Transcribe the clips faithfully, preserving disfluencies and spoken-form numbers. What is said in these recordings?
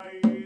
Venga.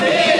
¡Amén!